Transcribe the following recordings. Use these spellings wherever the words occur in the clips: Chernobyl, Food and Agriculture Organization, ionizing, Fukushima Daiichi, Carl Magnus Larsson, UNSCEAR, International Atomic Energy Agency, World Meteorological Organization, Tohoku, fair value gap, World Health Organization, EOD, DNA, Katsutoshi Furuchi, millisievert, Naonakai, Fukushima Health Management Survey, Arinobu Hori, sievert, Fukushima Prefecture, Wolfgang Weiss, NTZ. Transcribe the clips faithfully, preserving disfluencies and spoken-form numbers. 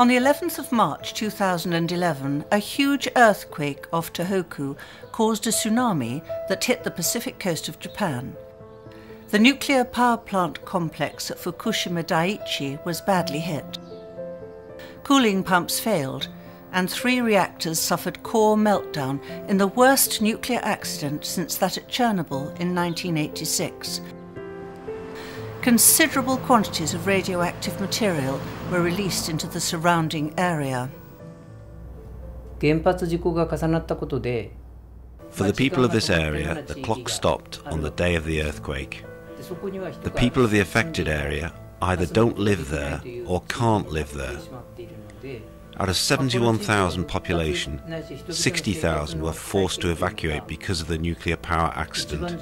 On the eleventh of March two thousand eleven, a huge earthquake off Tohoku caused a tsunami that hit the Pacific coast of Japan. The nuclear power plant complex at Fukushima Daiichi was badly hit. Cooling pumps failed, and three reactors suffered core meltdown in the worst nuclear accident since that at Chernobyl in nineteen eighty-six. Considerable quantities of radioactive material were released into the surrounding area. For the people of this area, the clock stopped on the day of the earthquake. The people of the affected area either don't live there or can't live there. Out of seventy-one thousand population, sixty thousand were forced to evacuate because of the nuclear power accident.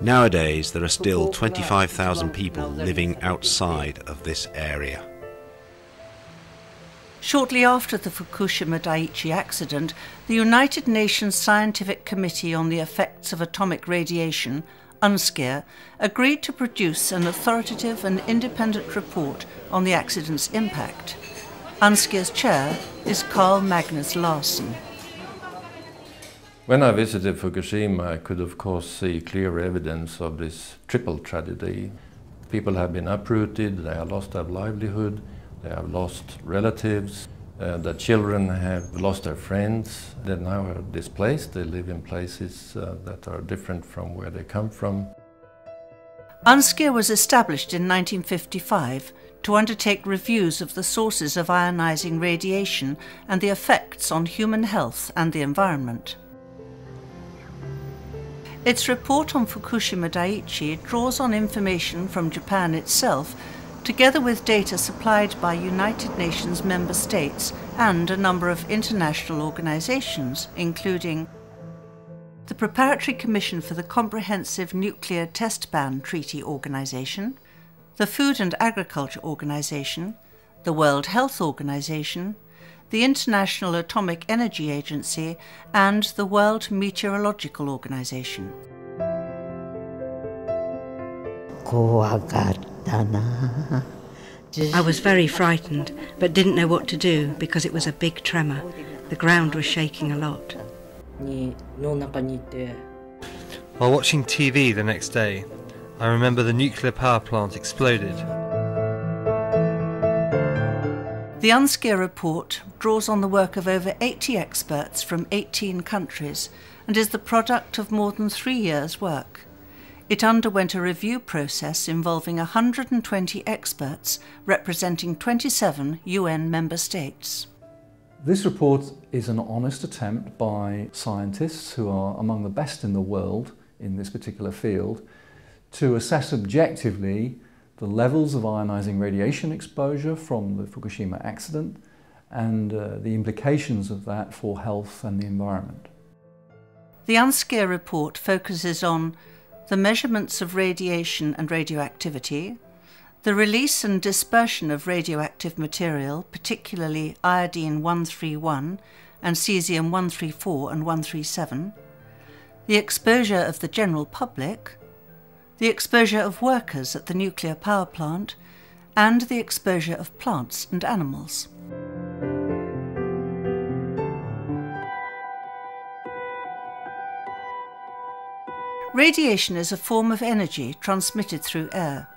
Nowadays, there are still twenty-five thousand people living outside of this area. Shortly after the Fukushima Daiichi accident, the United Nations Scientific Committee on the Effects of Atomic Radiation, UNSCEAR, agreed to produce an authoritative and independent report on the accident's impact. UNSCEAR's chair is Carl Magnus Larsson. When I visited Fukushima, I could of course see clear evidence of this triple tragedy. People have been uprooted, they have lost their livelihood, they have lost relatives, uh, the children have lost their friends. They now are displaced, they live in places uh, that are different from where they come from. UNSCEAR was established in nineteen fifty-five to undertake reviews of the sources of ionizing radiation and the effects on human health and the environment. Its report on Fukushima Daiichi draws on information from Japan itself, together with data supplied by United Nations member states and a number of international organizations, including the Preparatory Commission for the Comprehensive Nuclear Test Ban Treaty Organization, the Food and Agriculture Organization, the World Health Organization, the International Atomic Energy Agency, and the World Meteorological Organization. I was very frightened, but didn't know what to do because it was a big tremor. The ground was shaking a lot. While watching T V the next day, I remember the nuclear power plant exploded. The UNSCEAR report draws on the work of over eighty experts from eighteen countries and is the product of more than three years' work. It underwent a review process involving one hundred twenty experts representing twenty-seven U N member states. This report is an honest attempt by scientists who are among the best in the world in this particular field to assess objectively the levels of ionizing radiation exposure from the Fukushima accident and uh, the implications of that for health and the environment. The UNSCEAR report focuses on the measurements of radiation and radioactivity, the release and dispersion of radioactive material, particularly iodine one thirty-one and cesium one thirty-four and one thirty-seven, the exposure of the general public, the exposure of workers at the nuclear power plant, and the exposure of plants and animals. Radiation is a form of energy transmitted through air.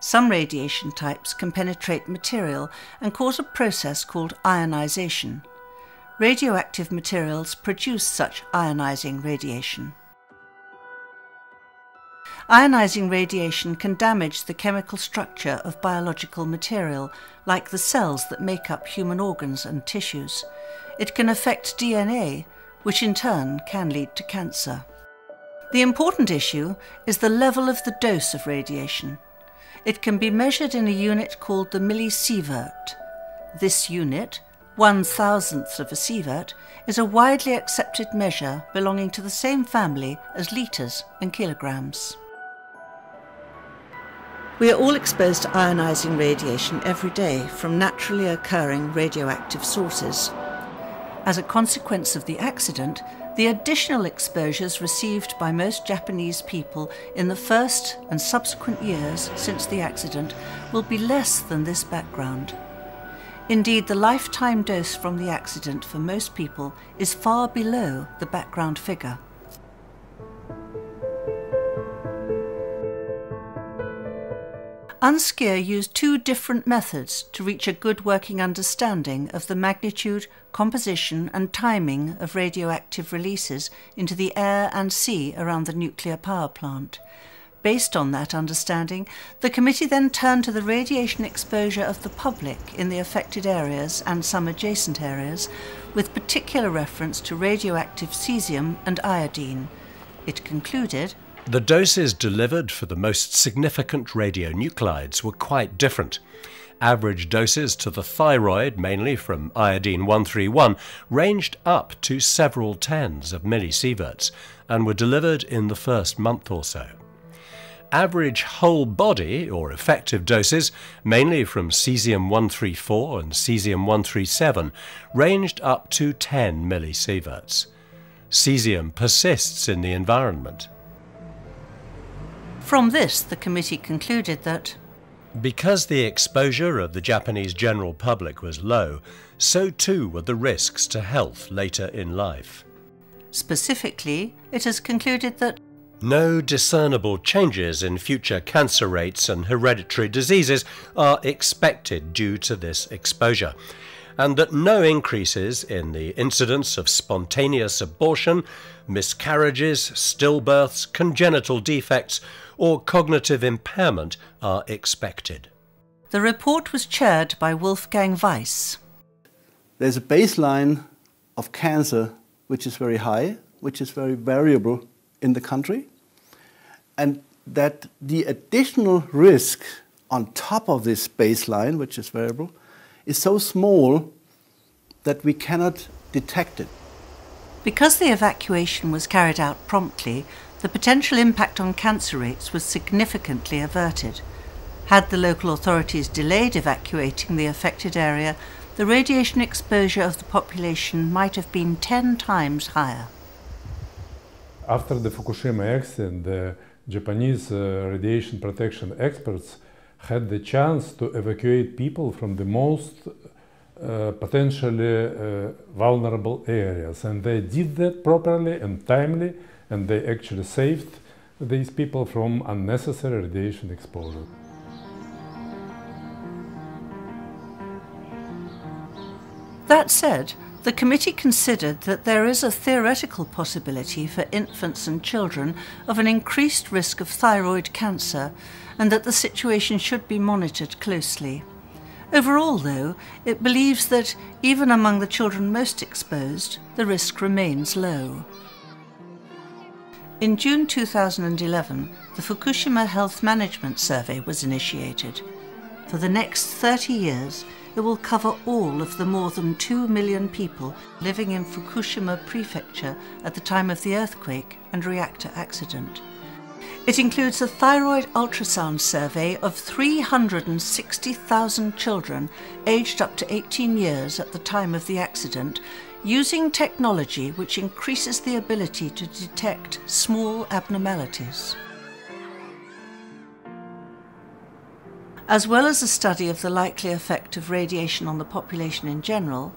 Some radiation types can penetrate material and cause a process called ionization. Radioactive materials produce such ionizing radiation. Ionizing radiation can damage the chemical structure of biological material, like the cells that make up human organs and tissues. It can affect D N A, which in turn can lead to cancer. The important issue is the level of the dose of radiation. It can be measured in a unit called the millisievert. This unit, one thousandth of a sievert, is a widely accepted measure belonging to the same family as litres and kilograms. We are all exposed to ionizing radiation every day from naturally occurring radioactive sources. As a consequence of the accident, the additional exposures received by most Japanese people in the first and subsequent years since the accident will be less than this background. Indeed, the lifetime dose from the accident for most people is far below the background figure. UNSCEAR used two different methods to reach a good working understanding of the magnitude, composition and timing of radioactive releases into the air and sea around the nuclear power plant. Based on that understanding, the committee then turned to the radiation exposure of the public in the affected areas and some adjacent areas, with particular reference to radioactive cesium and iodine. It concluded, "The doses delivered for the most significant radionuclides were quite different. Average doses to the thyroid, mainly from iodine one thirty-one, ranged up to several tens of millisieverts and were delivered in the first month or so. Average whole body or effective doses, mainly from cesium one thirty-four and cesium one thirty-seven, ranged up to ten millisieverts. Cesium persists in the environment." From this, the committee concluded that because the exposure of the Japanese general public was low, so too were the risks to health later in life. Specifically, it has concluded that no discernible changes in future cancer rates and hereditary diseases are expected due to this exposure, and that no increases in the incidence of spontaneous abortion, miscarriages, stillbirths, congenital defects, or cognitive impairment are expected. The report was chaired by Wolfgang Weiss. There's a baseline of cancer which is very high, which is very variable in the country, and that the additional risk on top of this baseline, which is variable, is so small that we cannot detect it. Because the evacuation was carried out promptly, the potential impact on cancer rates was significantly averted. Had the local authorities delayed evacuating the affected area, the radiation exposure of the population might have been ten times higher. After the Fukushima accident, the Japanese uh, radiation protection experts had the chance to evacuate people from the most uh, potentially uh, vulnerable areas. And they did that properly and timely, and they actually saved these people from unnecessary radiation exposure. That said, the committee considered that there is a theoretical possibility for infants and children of an increased risk of thyroid cancer, and that the situation should be monitored closely. Overall, though, it believes that, even among the children most exposed, the risk remains low. In June two thousand eleven, the Fukushima Health Management Survey was initiated. For the next thirty years, it will cover all of the more than two million people living in Fukushima Prefecture at the time of the earthquake and reactor accident. It includes a thyroid ultrasound survey of three hundred sixty thousand children aged up to eighteen years at the time of the accident, using technology which increases the ability to detect small abnormalities. As well as a study of the likely effect of radiation on the population in general,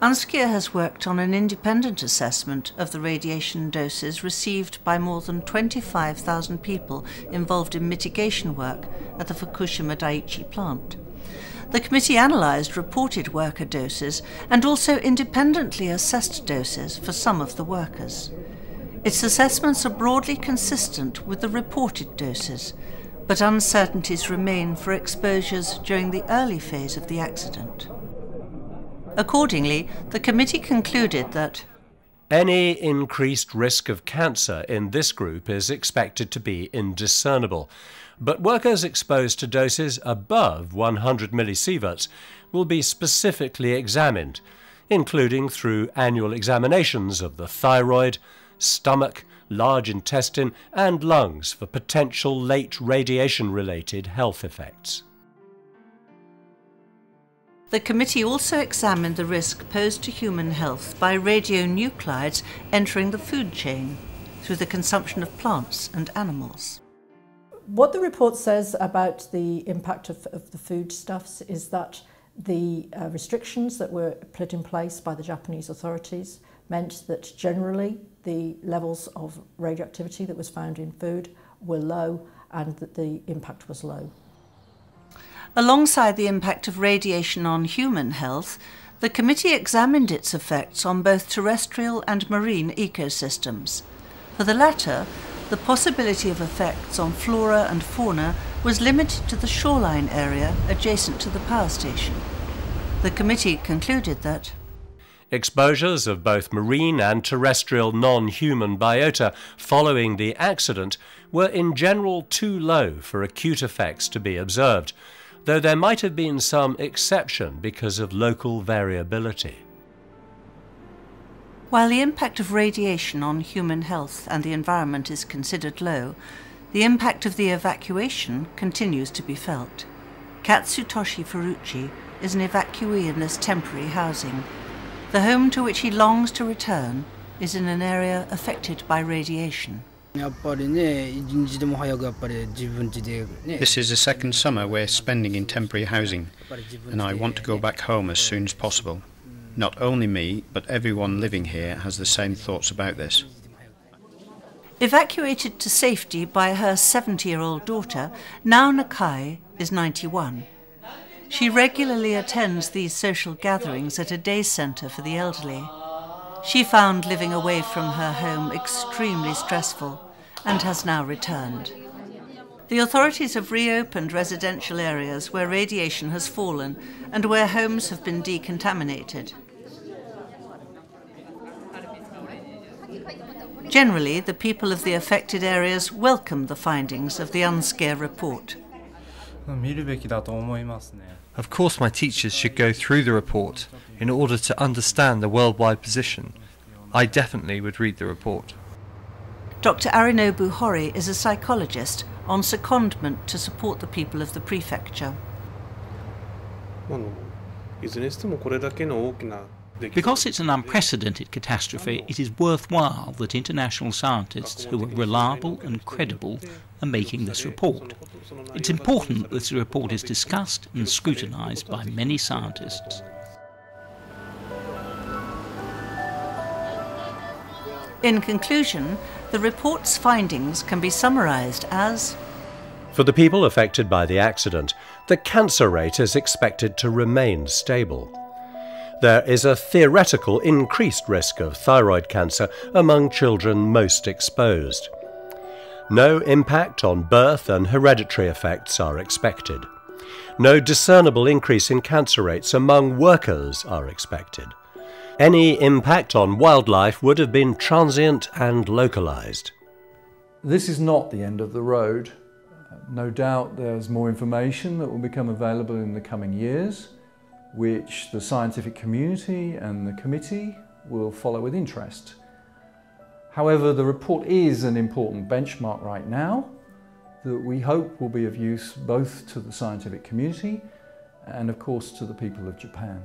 UNSCEAR has worked on an independent assessment of the radiation doses received by more than twenty-five thousand people involved in mitigation work at the Fukushima Daiichi plant. The committee analysed reported worker doses and also independently assessed doses for some of the workers. Its assessments are broadly consistent with the reported doses, but uncertainties remain for exposures during the early phase of the accident. Accordingly, the committee concluded that any increased risk of cancer in this group is expected to be indiscernible, but workers exposed to doses above one hundred millisieverts will be specifically examined, including through annual examinations of the thyroid, stomach, large intestine and lungs for potential late radiation-related health effects. The committee also examined the risk posed to human health by radionuclides entering the food chain through the consumption of plants and animals. What the report says about the impact of, of the foodstuffs is that The uh, restrictions that were put in place by the Japanese authorities meant that generally the levels of radioactivity that was found in food were low and that the impact was low. Alongside the impact of radiation on human health, the committee examined its effects on both terrestrial and marine ecosystems. For the latter, the possibility of effects on flora and fauna was limited to the shoreline area adjacent to the power station. The committee concluded that exposures of both marine and terrestrial non-human biota following the accident were in general too low for acute effects to be observed, though there might have been some exception because of local variability. While the impact of radiation on human health and the environment is considered low, the impact of the evacuation continues to be felt. Katsutoshi Furuchi is an evacuee in this temporary housing. The home to which he longs to return is in an area affected by radiation. This is the second summer we're spending in temporary housing, and I want to go back home as soon as possible. Not only me, but everyone living here has the same thoughts about this. Evacuated to safety by her seventy-year-old daughter, Naonakai is ninety-one. She regularly attends these social gatherings at a day centre for the elderly. She found living away from her home extremely stressful and has now returned. The authorities have reopened residential areas where radiation has fallen and where homes have been decontaminated. Generally, the people of the affected areas welcome the findings of the UNSCEAR report. Of course my teachers should go through the report in order to understand the worldwide position. I definitely would read the report. Doctor Arinobu Hori is a psychologist on secondment to support the people of the prefecture. Because it's an unprecedented catastrophe, it is worthwhile that international scientists who are reliable and credible are making this report. It's important that this report is discussed and scrutinised by many scientists. In conclusion, the report's findings can be summarised as: for the people affected by the accident, the cancer rate is expected to remain stable. There is a theoretical increased risk of thyroid cancer among children most exposed. No impact on birth and hereditary effects are expected. No discernible increase in cancer rates among workers are expected. Any impact on wildlife would have been transient and localised. This is not the end of the road. No doubt there's more information that will become available in the coming years, which the scientific community and the committee will follow with interest. However, the report is an important benchmark right now that we hope will be of use both to the scientific community and, of course, to the people of Japan.